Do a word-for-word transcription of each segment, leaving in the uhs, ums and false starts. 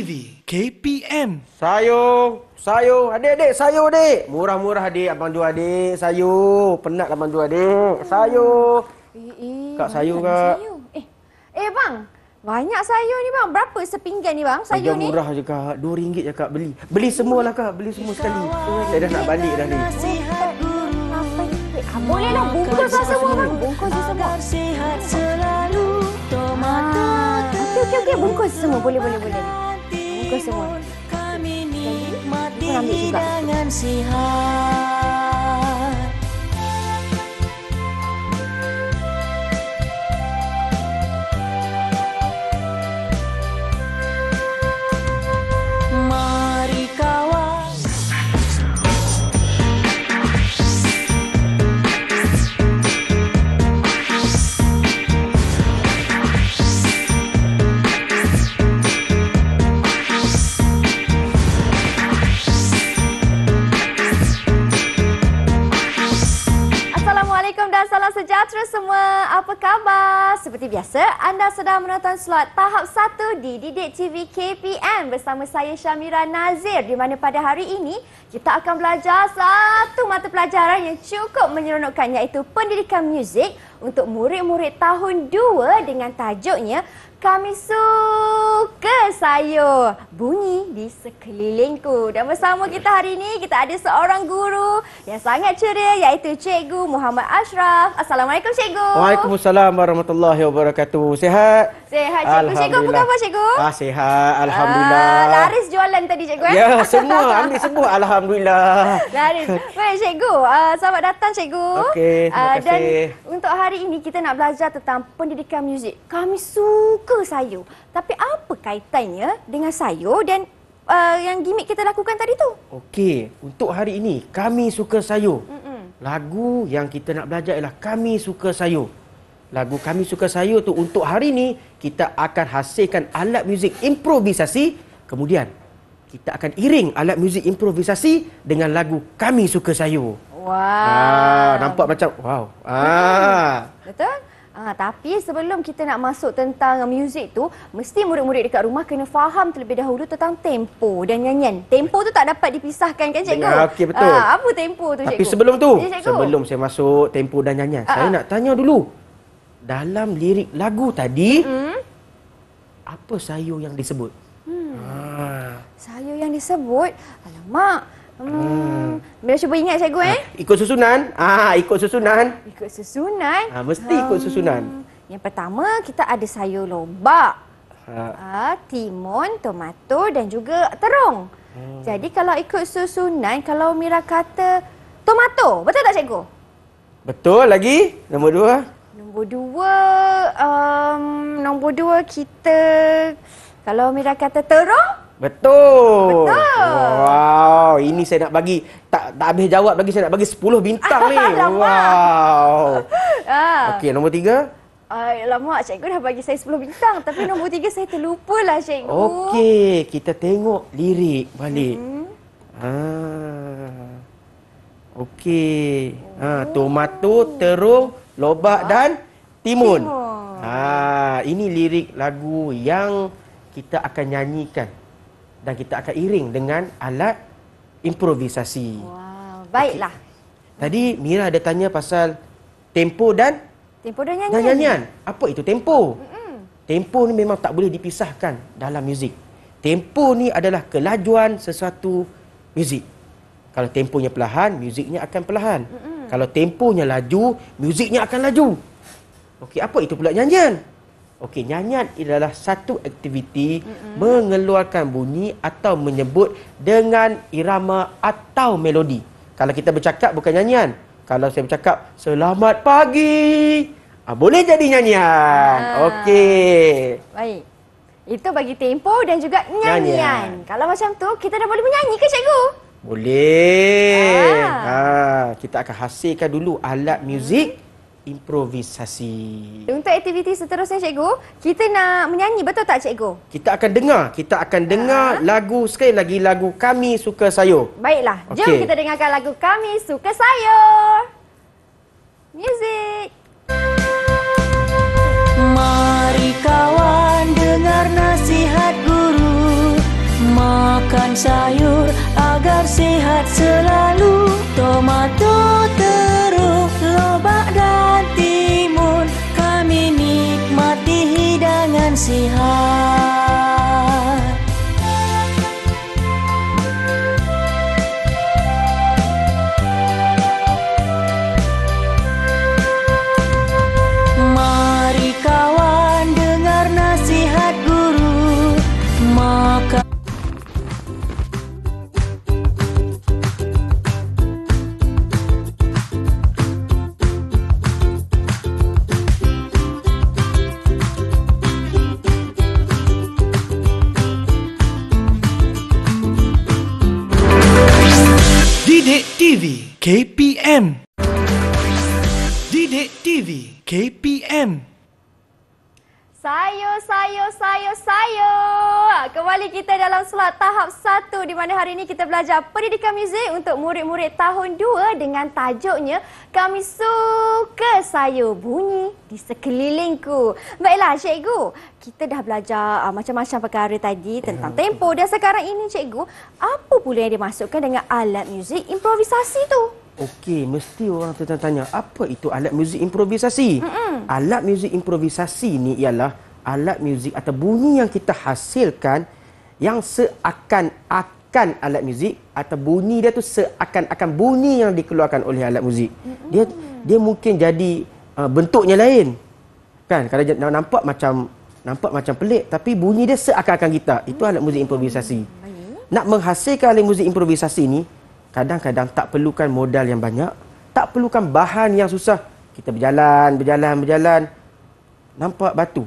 T V K P M. Sayur, sayur, adik-adik, sayur adik. Murah-murah adik, abang jual adik, sayur. Penat abang jual adik, sayur. Eh, eh, kak sayur kak. Sayur. Eh, eh bang, banyak sayur ni bang. Berapa sepinggan ni bang sayur ni? Murah je kak, dua ringgit je kak beli. Beli semualah kak, beli semua sekali. Saya dah nak balik dah ni. Boleh lah bungkus lah semua bang. Bungkus je semua. Okey, okey, bungkus semua. Boleh, boleh, boleh. Bungkus semua. Kita ambil juga. Sejahtera semua, apa khabar? Seperti biasa, anda sedang menonton slot tahap satu di Didik T V K P M bersama saya Syamira Nazir, di mana pada hari ini kita akan belajar satu mata pelajaran yang cukup menyeronokkan, iaitu Pendidikan Muzik untuk murid-murid tahun dua dengan tajuknya Kami Suka Sayur, Bunyi Di Sekelilingku. Dan bersama kita hari ini, kita ada seorang guru yang sangat ceria, iaitu Cikgu Mohd Ashraf. Assalamualaikum Cikgu. Waalaikumsalam warahmatullahi wabarakatuh. Sihat? Sihat Cikgu. Cikgu apa khabar Cikgu? Ah, sihat, alhamdulillah. Ah, laris jualan tadi Cikgu eh? Ya, semua. Ambil semua, alhamdulillah. Laris. Baik Cikgu, uh, selamat datang Cikgu. Okey, terima uh, dan kasih. Untuk hari ini, kita nak belajar tentang Pendidikan Muzik. Kami Suka sayur. Tapi apa kaitannya dengan sayur dan uh, yang gimmick kita lakukan tadi tu? Okey, untuk hari ini Kami Suka Sayur. Mm-mm. Lagu yang kita nak belajar ialah Kami Suka Sayur. Lagu Kami Suka Sayur tu untuk hari ini kita akan hasilkan alat muzik improvisasi, kemudian kita akan iring alat muzik improvisasi dengan lagu Kami Suka Sayur. Wow. Ah, nampak macam wow. Ah. Betul? Ha, tapi sebelum kita nak masuk tentang muzik tu, mesti murid-murid dekat rumah kena faham terlebih dahulu tentang tempo dan nyanyian. Tempo tu tak dapat dipisahkan kan Cikgu? Okey, betul. Ha, apa tempo tu Cikgu? Tapi sebelum tu, ya, sebelum saya masuk tempo dan nyanyian, ha, saya ha. nak tanya dulu. Dalam lirik lagu tadi, hmm? apa sayur yang disebut? Hmm. Ha. Sayur yang disebut? Alamak. Hmm. Bila cuba ingat Cikgu eh? Ikut susunan. Ah, ikut susunan. Ikut susunan. Ah, mesti ikut susunan. Hmm. Yang pertama kita ada sayur lobak. Ah, timun, tomato dan juga terung. Hmm. Jadi kalau ikut susunan, kalau Mira kata tomato, betul tak Cikgu? Betul lagi. Nombor dua. Nombor dua, um, nombor dua kita kalau Mira kata terung. Betul. Betul. Wow, ini saya nak bagi tak tak habis jawab lagi, saya nak bagi sepuluh bintang ni. Wow. Ah. Okey, nombor tiga? Ai, lama cikgu dah bagi saya sepuluh bintang, tapi nombor tiga saya terlupalah cikgu. Okey, kita tengok lirik balik. Hmm. Ah. Okey. Oh. Ah, tomato, terung, lobak ah. dan timun. timun. Ah, ini lirik lagu yang kita akan nyanyikan. Dan kita akan iring dengan alat improvisasi. Wow, baiklah. Okay. Tadi Mira ada tanya pasal tempo dan tempo dan nyanyian. Dan nyanyian. Apa itu tempo? Mm-mm. Tempo ni memang tak boleh dipisahkan dalam muzik. Tempo ni adalah kelajuan sesuatu muzik. Kalau temponya perlahan, muziknya akan perlahan. Mm-mm. Kalau temponya laju, muziknya akan laju. Okey, apa itu pula nyanyian? Okey, nyanyian adalah satu aktiviti mm-hmm. mengeluarkan bunyi atau menyebut dengan irama atau melodi. Kalau kita bercakap bukan nyanyian. Kalau saya bercakap selamat pagi, ah, boleh jadi nyanyian. Ah. Okey. Baik. Itu bagi tempo dan juga nyanyian. nyanyian. Kalau macam tu kita dah boleh menyanyi ke cikgu? Boleh. Ah. Ah, kita akan hasilkan dulu alat muzik. Mm. Improvisasi. Untuk aktiviti seterusnya cikgu, kita nak menyanyi, betul tak cikgu? Kita akan dengar, kita akan dengar ha? lagu, sekali lagi lagu Kami Suka Sayur. Baiklah, okay. Jom kita dengarkan lagu Kami Suka Sayur. Music. Mari kawan dengar nasihat guru, sehat selalu, tomato teruk, lobak dan timun, kami nikmati hidangan sehat. Mari kawan dengar nasihat guru, maka Didik T V K P M. Didik T V K P M. Sayur, sayur, sayur, sayur. Kembali kita dalam slot tahap satu, di mana hari ini kita belajar pendidikan muzik untuk murid-murid tahun dua dengan tajuknya Kami Suka Sayur, Bunyi Di Sekelilingku. Baiklah cikgu, kita dah belajar uh, macam-macam perkara tadi tentang tempo, dan sekarang ini cikgu, apa pula yang dimasukkan dengan alat muzik improvisasi tu? Okey, mesti orang tertanya, apa itu alat muzik improvisasi? Mm-mm. Alat muzik improvisasi ni ialah alat muzik atau bunyi yang kita hasilkan yang seakan-akan alat muzik, atau bunyi dia tu seakan-akan bunyi yang dikeluarkan oleh alat muzik. Mm-mm. Dia dia mungkin jadi uh, bentuknya lain. Kan? Kalau nampak macam nampak macam pelik, tapi bunyi dia seakan-akan gitar. Itu alat muzik improvisasi. Mm-mm. Nak menghasilkan alat muzik improvisasi ni, kadang-kadang tak perlukan modal yang banyak, tak perlukan bahan yang susah. Kita berjalan, berjalan, berjalan, nampak batu,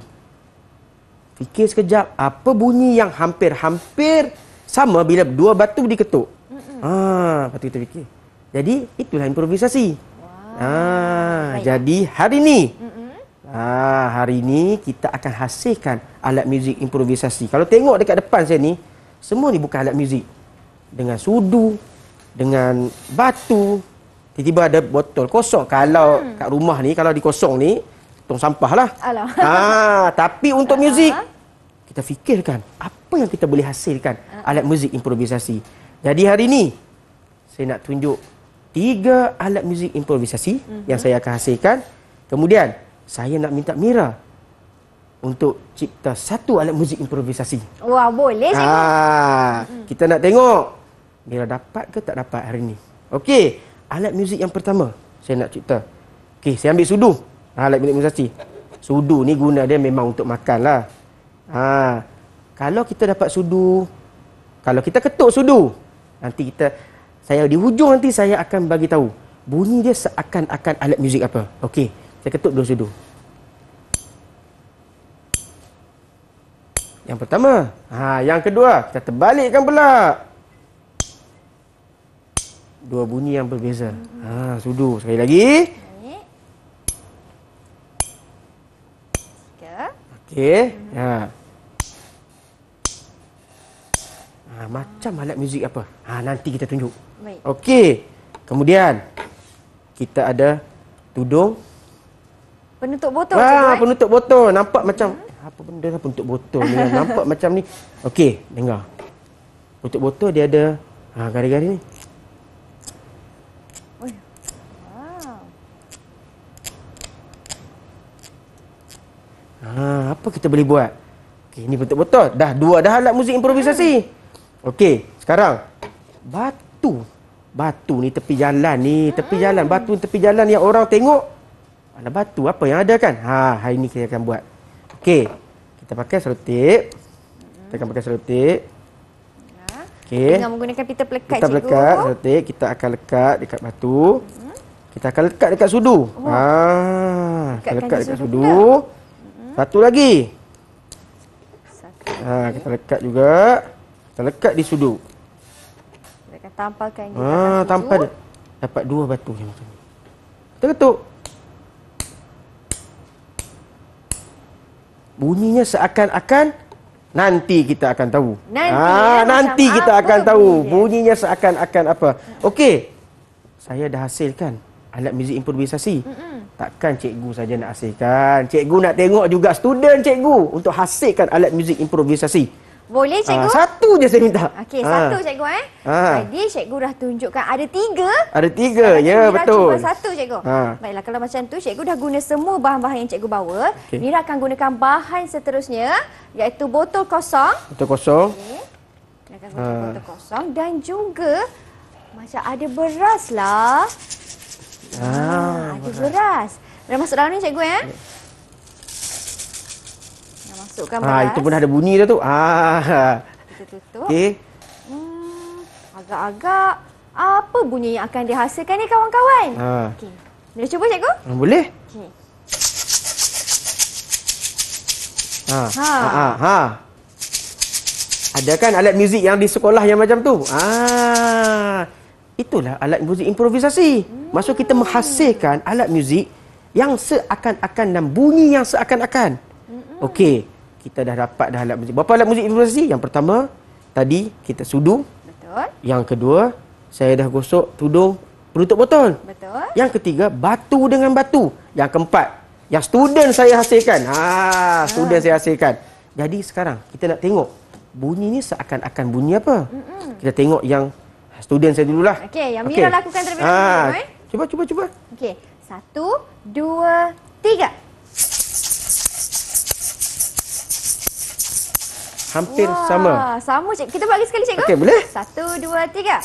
fikir sekejap, apa bunyi yang hampir-hampir sama bila dua batu diketuk. Mm-mm. Ah, lepas tu kita fikir. Jadi itulah improvisasi. Wow. Ah, baik. Jadi hari ini, ah, hari ini kita akan hasilkan alat muzik improvisasi. Kalau tengok dekat depan saya ni, semua ni bukan alat muzik. Dengan sudu, dengan batu, tiba-tiba ada botol kosong. Kalau hmm. kat rumah ni, kalau dikosong ni, tong sampah lah. Ah, tapi untuk muzik, kita fikirkan apa yang kita boleh hasilkan alat muzik improvisasi. Jadi hari ni, saya nak tunjuk tiga alat muzik improvisasi hmm. yang saya akan hasilkan. Kemudian, saya nak minta Mira untuk cipta satu alat muzik improvisasi. Wah, boleh cikgu. Ah, kita nak tengok Mira dapat ke tak dapat hari ni. Okey, alat muzik yang pertama saya nak cipta. Okey, saya ambil sudu. Ha, alat muzik improvisasi. Sudu ni guna dia memang untuk makan lah. Ha, kalau kita dapat sudu, kalau kita ketuk sudu, nanti kita, saya di hujung nanti saya akan bagi tahu bunyi dia seakan-akan alat muzik apa. Okey, saya ketuk dua sudu. Yang pertama. Ha, yang kedua, kita terbalikkan pula. Dua bunyi yang berbeza. Ha, sudu. Sekali lagi. Okey. Ha. Ha, macam alat muzik apa? Ha, nanti kita tunjuk. Okey. Kemudian kita ada tudung. Penutup botol. Ha, penutup botol. Nampak macam apa benda lah penutup botol ni? Nampak macam ni. Okey, dengar. Penutup botol dia ada, ha, garis-garis ni. Ha, apa kita boleh buat? Okey, ini betul-betul dah dua dah alat muzik improvisasi. Okey, sekarang batu. Batu ni tepi jalan ni, tepi jalan, batu tepi jalan yang orang tengok. Ada batu apa yang ada kan? Ha, hari ni kita akan buat. Okey. Kita pakai selotip. Kita akan pakai selotip. Okey. Dengan menggunakan pita pelekat. Kita pelekat selotip, kita akan lekat dekat batu. Kita akan lekat dekat sudu. Ha, lekat dekat sudu. Satu lagi. Ha, kita lekat juga. Kita lekat di sudu. Kita akan tampalkan di atas sudu. Tampal dia. Dapat dua batu yang macam ni. Kita ketuk. Bunyinya seakan-akan, nanti kita akan tahu. Nanti, ha, nanti kita akan tahu bunyinya, bunyinya seakan-akan apa. Okey. Saya dah hasilkan alat muzik improvisasi. Mm-mm. Takkan cikgu saja nak hasilkan. Cikgu nak tengok juga student cikgu untuk hasilkan alat muzik improvisasi. Boleh cikgu? Ha, satu je saya minta. Okey, ha. satu cikgu eh. Ha. Jadi cikgu dah tunjukkan ada tiga. Ada tiga, ya yeah, betul. Cuma satu cikgu. Ha. Baiklah, kalau macam tu cikgu dah guna semua bahan-bahan yang cikgu bawa. Okay. Nira akan gunakan bahan seterusnya iaitu botol kosong. Botol kosong. Okey. Nira akan gunakan ha. botol kosong dan juga macam ada beras lah. Ha, ha ada beras. beras. Dah masuk dalam ni cikgu eh. Ya? Masukkan beras. Ha, itu pun ada bunyi dah tu. Ah. Kita tutup. Okey. Hmm, agak-agak apa bunyi yang akan dihasilkan ni kawan-kawan? Ha. Okey. Boleh cuba cikgu? Boleh. Okey. Ha. Ha. Ha. Ha. Ada kan alat muzik yang di sekolah yang macam tu? Ah. Itulah alat muzik improvisasi. Hmm. Maksud kita menghasilkan alat muzik yang seakan-akan dan bunyi yang seakan-akan. Okey, kita dah dapat dah alat muzik. Berapa alat muzik improvisasi? Yang pertama, tadi kita sudu. Betul. Yang kedua, saya dah gosok tudung penutup botol. Betul. Yang ketiga, batu dengan batu. Yang keempat, yang student saya hasilkan. Ha, ha. student saya hasilkan. Jadi sekarang kita nak tengok bunyi ni seakan-akan bunyi apa. Mm-mm. Kita tengok yang student saya dululah. Okey, yang Mira okay. lakukan terlebih dahulu. Ha. Eh. Cuba, cuba, cuba. Okey, satu, dua, tiga. Hampir Wah, sama. Sama cik. Kita buat lagi sekali cikgu. Okey, boleh? Satu, dua, tiga.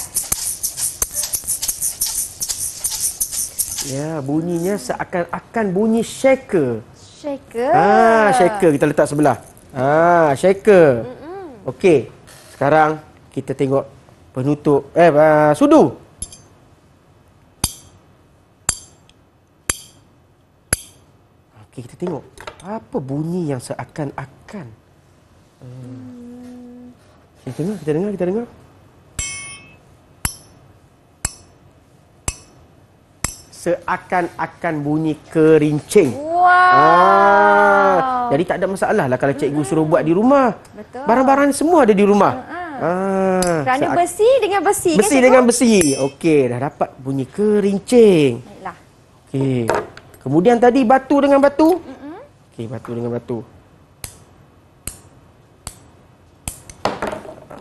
Ya, bunyinya seakan-akan bunyi shaker. Shaker. Ah, shaker kita letak sebelah. Ah, shaker. Mm-mm. Okey. Sekarang kita tengok penutup eh uh, sudu. Okey, kita tengok apa bunyi yang seakan-akan. Hmm. Kita dengar, kita dengar, kita dengar. Seakan-akan bunyi kerincing. Wow. Ah, jadi tak ada masalah lah kalau cikgu suruh buat di rumah. Betul. Barang-barang semua ada di rumah. Uh-huh. ah, Kerana besi dengan besi. Besi kan, dengan besi. Okey, dah dapat bunyi kerincing. Baiklah. Okey. Kemudian tadi batu dengan batu. Uh-huh. Okey, batu dengan batu.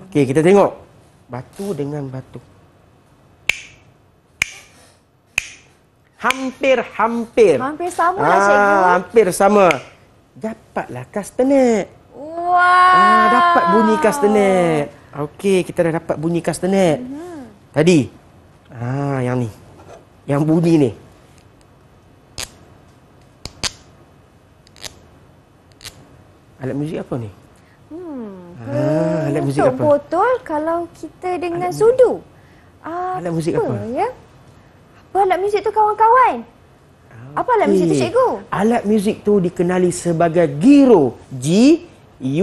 Okey, kita tengok. Batu dengan batu. Hampir-hampir. Hampir sama lah, cikgu. Hampir sama. Dapatlah kastanet. Wow. Ah, dapat bunyi kastanet. Okey, kita dah dapat bunyi kastanet. Uh-huh. Tadi. Ah, yang ni. Yang bunyi ni. Alat muzik apa ni? Ah, alat muzik apa? Botol kalau kita dengan alat sudu. Apa alat muzik apa? Ya? Apa alat muzik tu kawan-kawan? Okay. Apa alat muzik tu cikgu? Alat muzik tu dikenali sebagai giro. G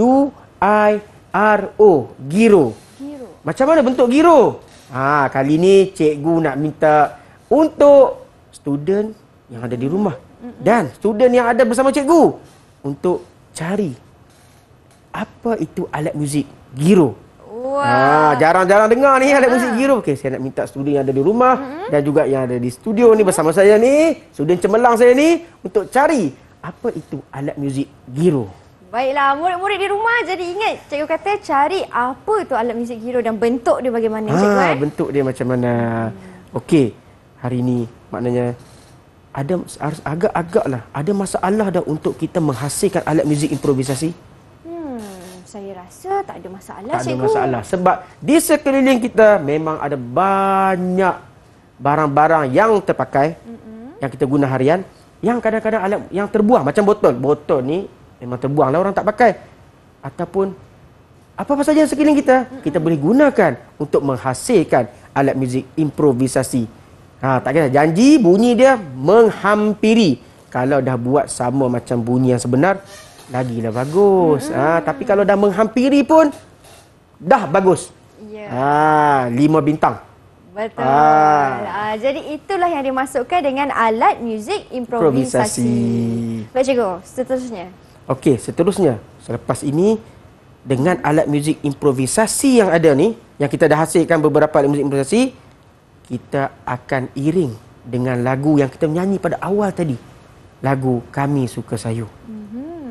U I R O. Giro. Giro. Macam mana bentuk giro? Ha, kali ni cikgu nak minta untuk student yang ada di rumah mm-hmm. dan student yang ada bersama cikgu untuk cari apa itu alat muzik giro. Wah. Wow. Jarang-jarang dengar ni alat uh. muzik giro. Okey, saya nak minta student yang ada di rumah uh-huh. dan juga yang ada di studio uh-huh. ni bersama saya ni, student cemerlang saya ni untuk cari apa itu alat muzik giro. Baiklah, murid-murid di rumah jadi ingat cikgu kata cari apa tu alat muzik giro dan bentuk dia bagaimana ha, cikgu eh. bentuk dia macam mana. Hmm. Okey, hari ni maknanya ada agak-agaklah ada masalah dah untuk kita menghasilkan alat muzik improvisasi. Saya rasa tak ada masalah, tak cikgu. Tak ada masalah. Sebab di sekeliling kita memang ada banyak barang-barang yang terpakai, mm-hmm. yang kita guna harian, yang kadang-kadang alat yang terbuang. Macam botol. Botol ni memang terbuang lah, orang tak pakai. Ataupun apa-apa saja yang sekeliling kita, mm-hmm. kita boleh gunakan untuk menghasilkan alat muzik improvisasi. Ha, tak kira. Janji bunyi dia menghampiri. Kalau dah buat sama macam bunyi yang sebenar, lagilah bagus. Hmm. Ha, tapi kalau dah menghampiri pun, dah bagus. Ya. Ha, lima bintang. Betul. Ha. Ha, jadi itulah yang dimasukkan dengan alat muzik improvisasi. improvisasi. Baik cikgu, seterusnya. Okey, seterusnya. Selepas ini, dengan alat muzik improvisasi yang ada ni, yang kita dah hasilkan beberapa alat muzik improvisasi, kita akan iring dengan lagu yang kita menyanyi pada awal tadi. Lagu Kami Suka Sayur. Hmm.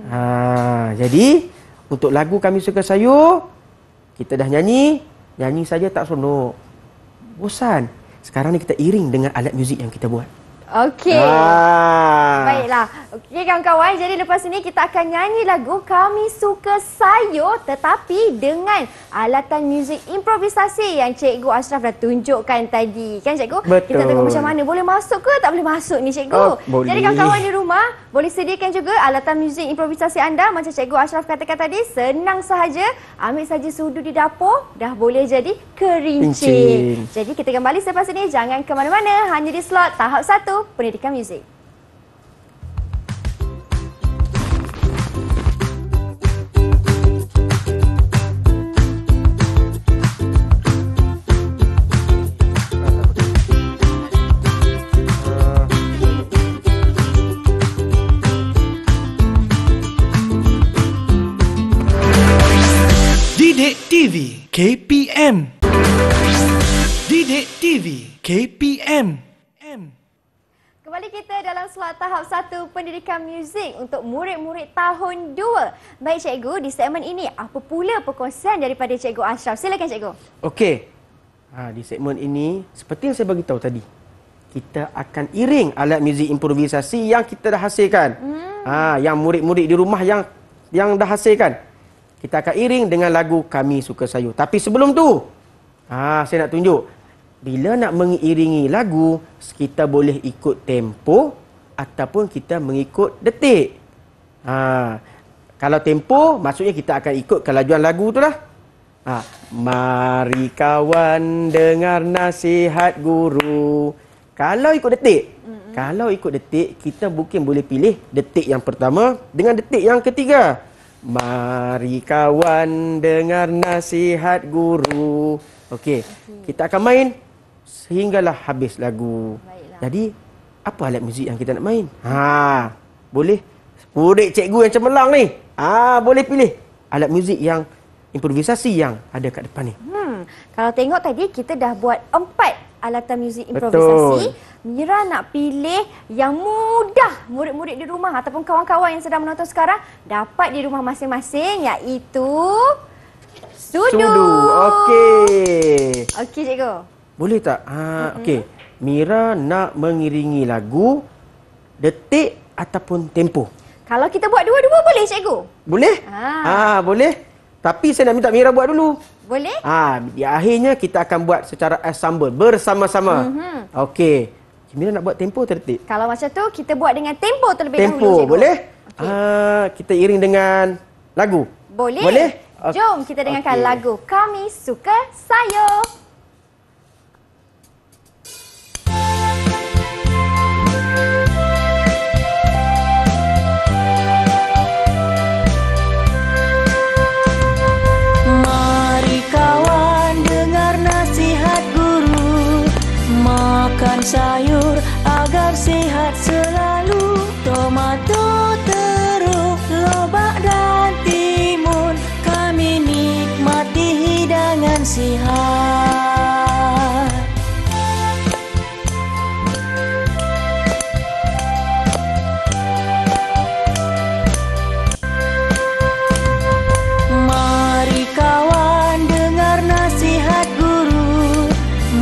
Ha, jadi, untuk lagu Kami Suka Sayur, Kita dah nyanyi, nyanyi saja tak sonok. Bosan. Sekarang ni kita iring dengan alat muzik yang kita buat. Okey. Ah. Baiklah. Okey kawan-kawan, jadi lepas ini kita akan nyanyi lagu Kami Suka Sayur tetapi dengan alatan muzik improvisasi yang Cikgu Ashraf dah tunjukkan tadi. Kan Cikgu? Betul. Kita tengok macam mana. Boleh masuk ke tak boleh masuk ni Cikgu? Oh, boleh. Jadi kawan-kawan di rumah boleh sediakan juga alatan muzik improvisasi anda macam Cikgu Ashraf katakan tadi, senang sahaja. Ambil saja sudu di dapur, dah boleh jadi kerincing. Pincin. Jadi kita kembali selepas ini, jangan ke mana-mana, hanya di slot tahap satu Pendidikan Muzik. Didik T V K P M. Didik T V K P M. Kembali kita dalam slot tahap satu Pendidikan Muzik untuk murid-murid tahun dua. Baik Cikgu, di segmen ini apa pula perkongsian daripada Cikgu Ashraf? Silakan Cikgu. Okey. Ha, di segmen ini seperti yang saya bagi tahu tadi, kita akan iring alat muzik improvisasi yang kita dah hasilkan. Hmm. Ha, yang murid-murid di rumah yang yang dah hasilkan. Kita akan iring dengan lagu Kami Suka Sayur. Tapi sebelum tu, ha, saya nak tunjuk. Bila nak mengiringi lagu, kita boleh ikut tempo ataupun kita mengikut detik. Ha, kalau tempo, maksudnya kita akan ikut kelajuan lagu tu lah. Ha, mari kawan dengar nasihat guru. Kalau ikut detik, mm-hmm. kalau ikut detik, kita mungkin boleh pilih detik yang pertama dengan detik yang ketiga. Mari kawan dengar nasihat guru. Okey, okay. Kita akan main sehinggalah habis lagu. Baiklah. Jadi apa alat muzik yang kita nak main? Ha, boleh murid cikgu yang cemerlang ni. Ah, ha, boleh pilih alat muzik yang improvisasi yang ada kat depan ni. Hmm, kalau tengok tadi kita dah buat empat alatan muzik improvisasi. Betul. Mira nak pilih yang mudah murid-murid di rumah ataupun kawan-kawan yang sedang menonton sekarang dapat di rumah masing-masing, iaitu sudu. Sudu. Okey. Okey Cikgu. Boleh tak? Ha, mm-hmm. Okey. Mira nak mengiringi lagu detik ataupun tempo. Kalau kita buat dua-dua boleh Cikgu? Boleh? Ah, ha, boleh. Tapi saya nak minta Mira buat dulu. Boleh? Ah, ha, di akhirnya kita akan buat secara ensemble bersama-sama. Mm-hmm. Okey. Mira nak buat tempo atau detik? Kalau macam tu kita buat dengan tempo terlebih tempo, dahulu Cikgu. Tempo boleh? Okay. Ah, kita iring dengan lagu. Boleh? Boleh? Okay. Jom kita dengarkan okay. lagu Kami Suka Sayur. Sayur agar sihat selalu, tomato, teruk, lobak dan timun, kami nikmati hidangan sihat. Mari kawan dengar nasihat guru,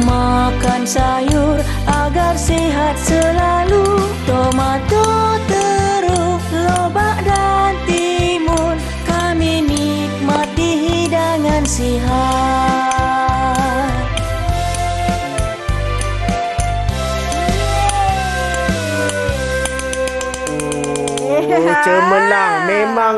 makan sayur agar sehat selalu, tomato, teruk, lobak dan timun, kami nikmati hidangan sihat. Oh, cemerlang, memang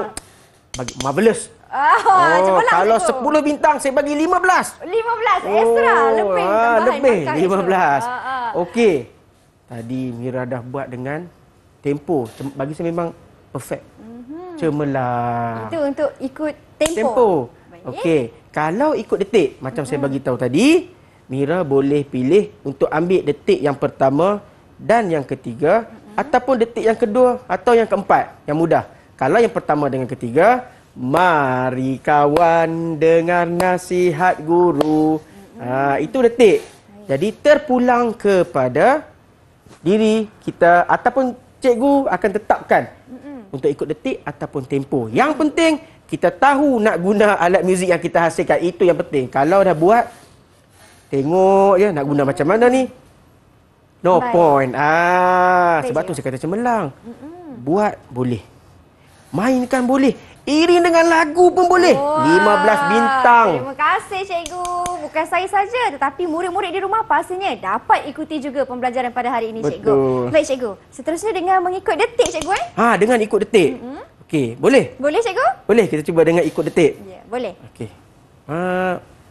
marvelous. Oh, oh, kalau sepuluh bintang saya bagi lima belas. lima belas ekstra, oh, lebih ah, lebih lima belas. Okey. Tadi Mira dah buat dengan tempo. Bagi saya memang perfect. Mm-hmm. Cemerlang. Itu untuk ikut tempo. Tempo. Okey. Kalau ikut detik, macam mm-hmm. saya bagi tahu tadi, Mira boleh pilih untuk ambil detik yang pertama dan yang ketiga mm-hmm. ataupun detik yang kedua atau yang keempat, yang mudah. Kalau yang pertama dengan ketiga, mari kawan dengar nasihat guru. Mm-hmm. Ha, itu detik. Jadi terpulang kepada diri kita ataupun cikgu akan tetapkan mm-mm. untuk ikut detik ataupun tempo. Yang penting kita tahu nak guna alat muzik yang kita hasilkan. Itu yang penting. Kalau dah buat, tengok je nak guna macam mana ni. No Baik. point. Ah, Baik sebab je. tu saya kata cemerlang. Mm-mm. Buat boleh. Mainkan boleh. Iring dengan lagu pun boleh. Wah, lima belas bintang. Terima kasih cikgu. Bukan saya saja tetapi murid-murid di rumah pastinya dapat ikuti juga pembelajaran pada hari ini. Betul. Cikgu. Baik cikgu. Seterusnya dengan mengikut detik cikgu eh? Ha, dengan ikut detik. Mm-hmm. Okey, boleh? Boleh cikgu? Boleh, kita cuba dengan ikut detik. Ya, boleh. Okey. Ha,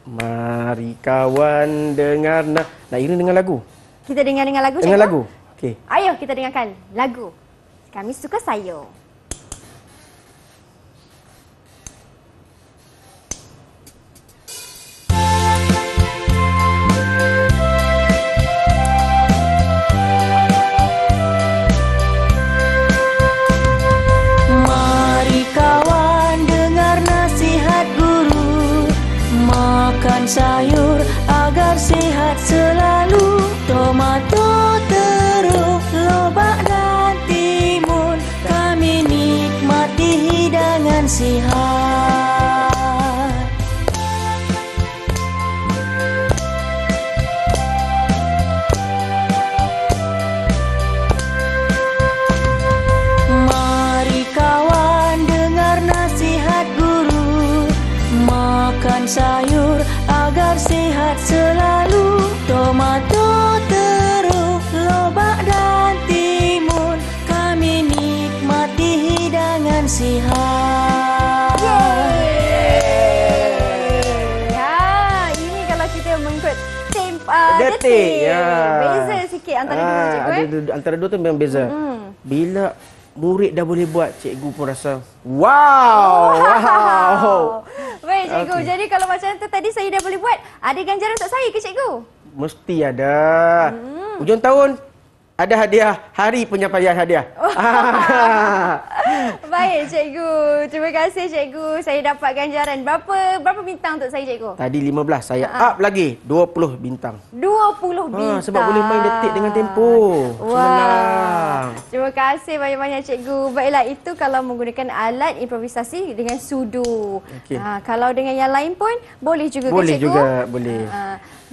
mari kawan dengar nak. Nak iring dengan lagu. Kita dengar dengan lagu cikgu. Dengan lagu. Okey. Ayo kita dengarkan lagu Kami Suka Sayur. Sayur agar sihat selalu, tomato, teruk, lobak dan timun, kami nikmati hidangan sihat. Mari kawan dengar nasihat guru, makan sayur agar sihat selalu, tomato, teruk, lobak dan timun, kami nikmati hidangan sihat. Yeay. Ya, ini kalau kita mengikut tim uh, detik. Ya. Beza sikit antara ha, dua cikgu. Ada, eh? Antara dua tu memang beza. Mm. Bila murid dah boleh buat, cikgu pun rasa wow. Wow. wow. Baik cikgu, okay. Jadi kalau macam tu tadi saya dah boleh buat, ada ganjaran untuk saya ke cikgu? Mesti ada. Hmm. Hujung tahun ada hadiah, hari penyampaian hadiah. Oh. Baik cikgu, terima kasih cikgu. Saya dapat ganjaran. Berapa berapa bintang untuk saya cikgu? Tadi lima belas, saya uh -huh. up lagi dua puluh bintang. dua puluh bintang. Ha, sebab boleh main detik dengan tempo. Wah. Wow. Terima kasih banyak-banyak cikgu. Baiklah, itu kalau menggunakan alat improvisasi dengan sudu. Okay. Ha, kalau dengan yang lain pun boleh juga boleh ke cikgu? Boleh juga, boleh. Ha,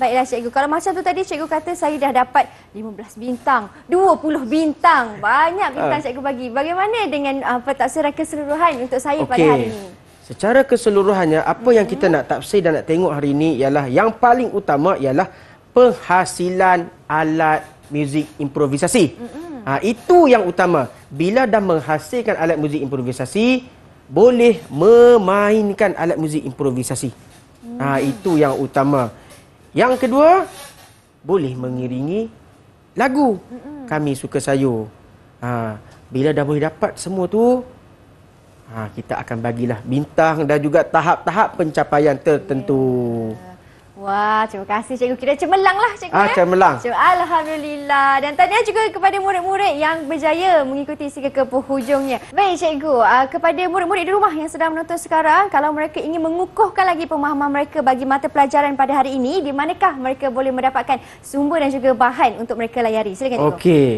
baiklah cikgu. Kalau macam tu tadi cikgu kata saya dah dapat lima belas bintang, dua puluh bintang. Banyak bintang ha. cikgu bagi. Bagaimana dengan apa tafsiran keseluruhan untuk saya okay. pada hari ini? Secara keseluruhannya, apa hmm. yang kita nak tafsir dan nak tengok hari ini ialah yang paling utama ialah penghasilan alat muzik improvisasi. Hmm. Ha, itu yang utama. Bila dah menghasilkan alat muzik improvisasi, boleh memainkan alat muzik improvisasi. Ha, itu yang utama. Yang kedua, boleh mengiringi lagu Kami Suka Sayur. Ha, bila dah boleh dapat semua tu, ha, kita akan bagilah bintang dan juga tahap-tahap pencapaian tertentu. Yeah. Wah, terima kasih cikgu. Kira cemerlang lah cikgu. Ah, cemerlang. Eh? Alhamdulillah. Dan tahniah juga kepada murid-murid yang berjaya mengikuti sehingga ke penghujungnya. Baik cikgu, uh, kepada murid-murid di rumah yang sedang menonton sekarang, kalau mereka ingin mengukuhkan lagi pemahaman mereka bagi mata pelajaran pada hari ini, di manakah mereka boleh mendapatkan sumber dan juga bahan untuk mereka layari? Silakan cikgu. Okey.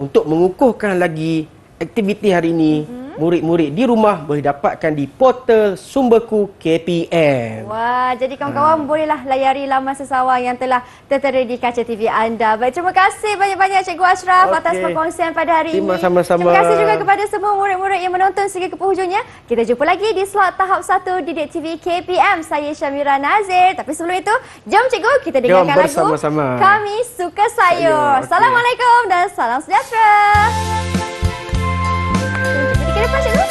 Untuk mengukuhkan lagi aktiviti hari ini, murid-murid di rumah boleh dapatkan di portal Sumberku K P M. Wah, jadi kawan-kawan ha. bolehlah layari laman sesawang yang telah tertera di kaca T V anda. Baik, terima kasih banyak-banyak Cikgu Ashraf okay. atas perkongsian pada hari terima ini. Sama-sama. Terima kasih juga kepada semua murid-murid yang menonton sehingga ke penghujungnya. Kita jumpa lagi di slot tahap satu Didik T V K P M. Saya Syamira Nazir. Tapi sebelum itu, jom cikgu kita dengarkan lagu Kami Suka Sayur. Okay. Assalamualaikum dan salam sejahtera. Jadi ke depan,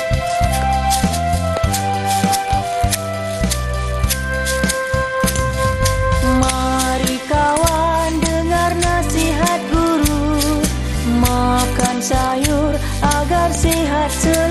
mari kawan dengar nasihat guru, makan sayur agar sihat selalu.